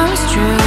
Comes true.